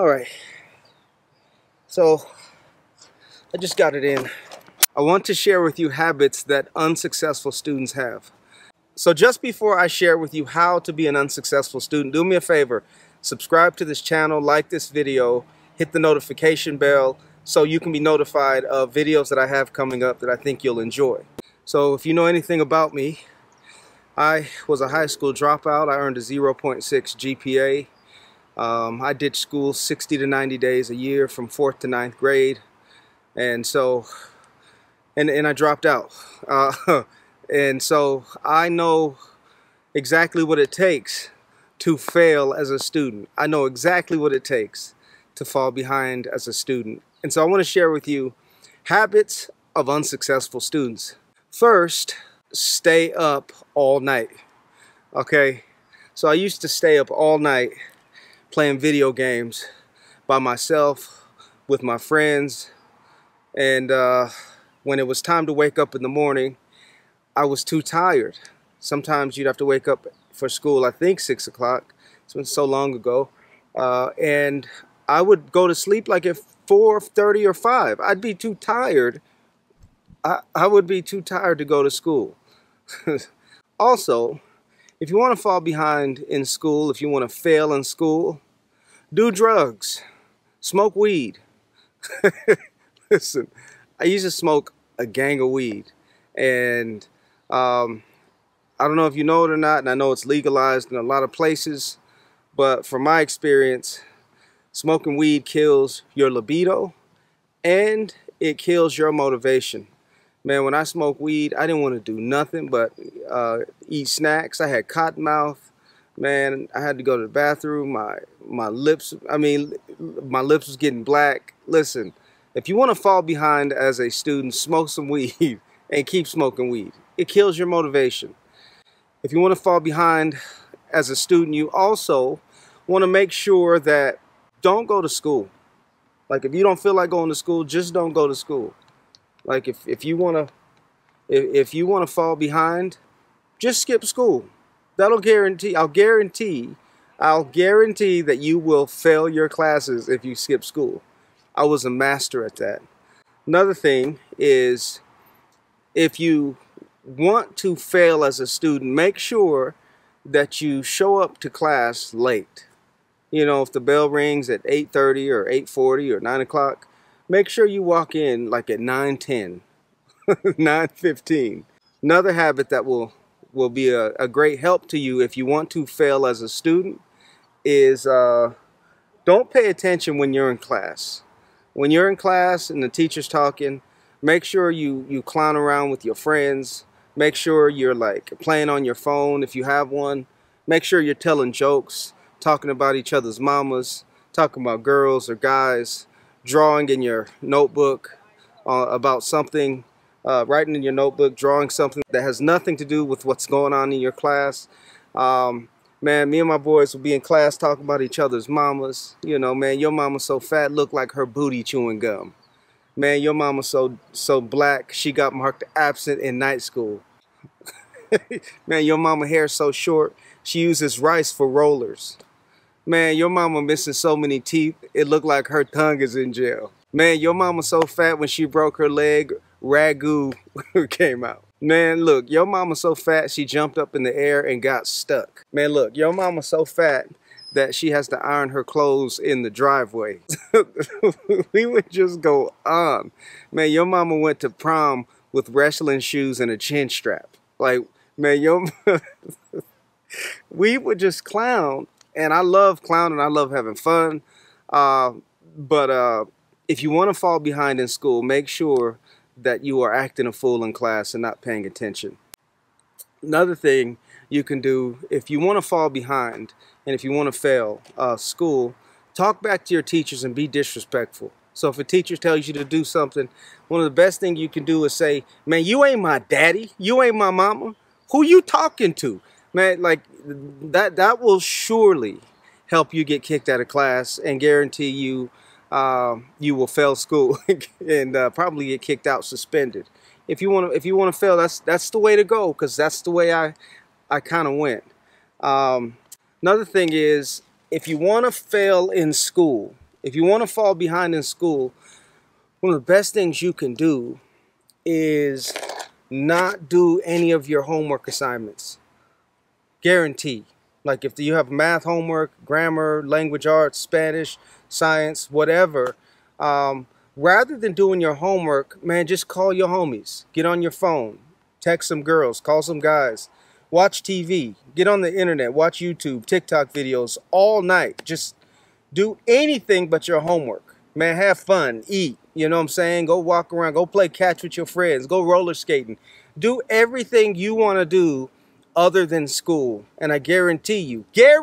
Alright, so I just got it in. I want to share with you habits that unsuccessful students have. So just before I share with you how to be an unsuccessful student, do me a favor, subscribe to this channel, like this video, hit the notification bell so you can be notified of videos that I have coming up that I think you'll enjoy. So if you know anything about me, I was a high school dropout. I earned a 0.6 GPA. I ditched school 60 to 90 days a year from 4th to 9th grade, and so, and I dropped out. And so I know exactly what it takes to fail as a student. I know exactly what it takes to fall behind as a student. And so I want to share with you habits of unsuccessful students. First, stay up all night, okay? So I used to stay up all night playing video games by myself, with my friends, and when it was time to wake up in the morning, I was too tired. Sometimes you'd have to wake up for school, I think 6 o'clock, it's been so long ago, and I would go to sleep like at 4:30 or 5. I'd be too tired. I would be too tired to go to school. Also, if you want to fall behind in school, if you want to fail in school, do drugs, smoke weed. Listen, I used to smoke a gang of weed, and I don't know if you know it or not, and I know it's legalized in a lot of places, but from my experience, smoking weed kills your libido and it kills your motivation. Man, when I smoked weed, I didn't want to do nothing but eat snacks. I had cotton mouth. Man, I had to go to the bathroom. My lips, I mean, my lips was getting black. Listen, if you want to fall behind as a student, smoke some weed and keep smoking weed. It kills your motivation. If you want to fall behind as a student, you also want to make sure that don't go to school. Like, if you don't feel like going to school, just don't go to school. Like, if you want to fall behind, just skip school. That'll guarantee, I'll guarantee that you will fail your classes if you skip school. I was a master at that. Another thing is, if you want to fail as a student, make sure that you show up to class late. You know, if the bell rings at 8:30 or 8:40 or 9 o'clock, make sure you walk in like at 9:10, 9:15. Another habit that will be a great help to you if you want to fail as a student is don't pay attention when you're in class. When you're in class and the teacher's talking, make sure you clown around with your friends. Make sure you're like playing on your phone if you have one. Make sure you're telling jokes, talking about each other's mamas, talking about girls or guys, drawing in your notebook about something, writing in your notebook, drawing something that has nothing to do with what's going on in your class. Man, me and my boys will be in class talking about each other's mamas. You know, man, your mama's so fat, look like her booty chewing gum. Man, your mama's so black, she got marked absent in night school. Man, your mama's hair's so short, she uses rice for rollers. Man, your mama missing so many teeth, it looked like her tongue is in jail. Man, your mama so fat when she broke her leg, ragu came out. Man, look, your mama so fat she jumped up in the air and got stuck. Man, look, your mama so fat that she has to iron her clothes in the driveway. We would just go on. Man, your mama went to prom with wrestling shoes and a chin strap. Like, man, your we would just clown. And I love clowning, I love having fun, but if you want to fall behind in school, make sure that you are acting a fool in class and not paying attention. Another thing you can do, if you want to fall behind and if you want to fail school, talk back to your teachers and be disrespectful. So if a teacher tells you to do something, one of the best things you can do is say, man, you ain't my daddy, you ain't my mama, who you talking to? Man, like, that will surely help you get kicked out of class and guarantee you you will fail school and probably get kicked out, suspended. If you want to fail, that's the way to go, because that's the way I kind of went. Another thing is, if you want to fail in school, If you want to fall behind in school, one of the best things you can do is not do any of your homework assignments. Guarantee. Like if you have math homework, grammar, language arts, Spanish, science, whatever, rather than doing your homework, man, just call your homies. Get on your phone. Text some girls. Call some guys. Watch TV. Get on the internet. Watch YouTube, TikTok videos all night. Just do anything but your homework. Man, have fun. Eat. You know what I'm saying? Go walk around. Go play catch with your friends. Go roller skating. Do everything you want to do other than school. And I guarantee you, you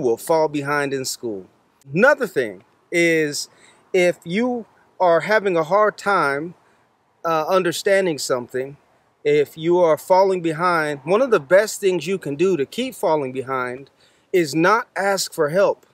will fall behind in school. Another thing is if you are having a hard time understanding something, if you are falling behind, one of the best things you can do to keep falling behind is not ask for help.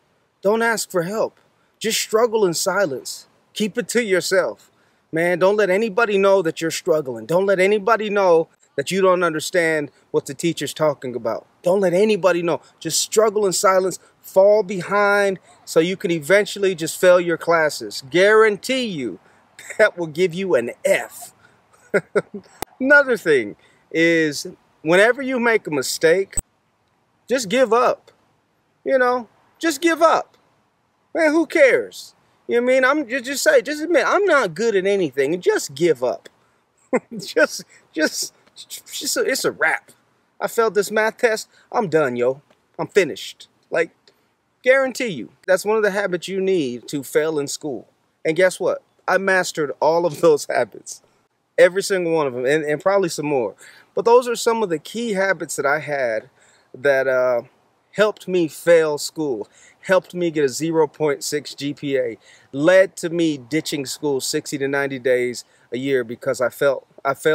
Don't ask for help. Just struggle in silence. Keep it to yourself. Man, don't let anybody know that you're struggling. Don't let anybody know that you don't understand what the teacher's talking about. Don't let anybody know. Just struggle in silence. Fall behind so you can eventually just fail your classes. Guarantee you that will give you an F. Another thing is whenever you make a mistake, just give up. You know, just give up. Man, who cares? You know what I mean? Just admit, I'm not good at anything. Just give up. It's a wrap. I failed this math test. I'm done, yo. I'm finished. Like, guarantee you, that's one of the habits you need to fail in school. And guess what? I mastered all of those habits. Every single one of them, and probably some more. But those are some of the key habits that I had that helped me fail school, helped me get a 0.6 GPA, led to me ditching school 60 to 90 days a year because I fell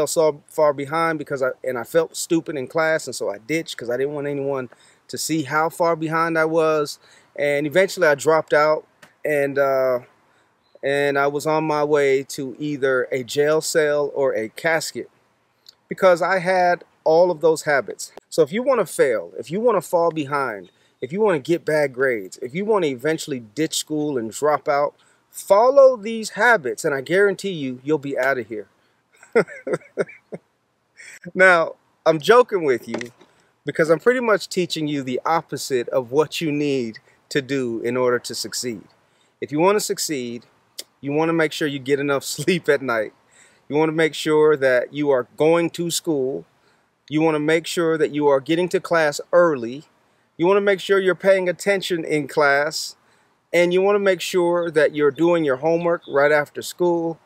so far behind because I felt stupid in class, and so I ditched because I didn't want anyone to see how far behind I was. And eventually I dropped out, and I was on my way to either a jail cell or a casket because I had all of those habits. So if you want to fail, if you want to fall behind, if you want to get bad grades, if you want to eventually ditch school and drop out, follow these habits and I guarantee you, you'll be out of here. Now, I'm joking with you because I'm pretty much teaching you the opposite of what you need to do in order to succeed. If you want to succeed, you want to make sure you get enough sleep at night. You want to make sure that you are going to school. You want to make sure that you are getting to class early. You want to make sure you're paying attention in class. And you want to make sure that you're doing your homework right after school.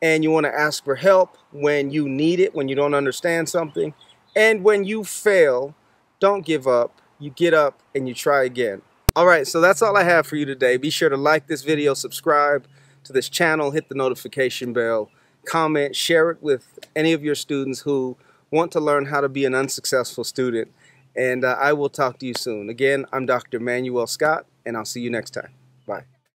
And you want to ask for help when you need it, when you don't understand something. And when you fail, don't give up. You get up and you try again. All right, so that's all I have for you today. Be sure to like this video, subscribe to this channel, hit the notification bell, comment, share it with any of your students who want to learn how to be an unsuccessful student. And I will talk to you soon. Again, I'm Dr. Manuel Scott, and I'll see you next time.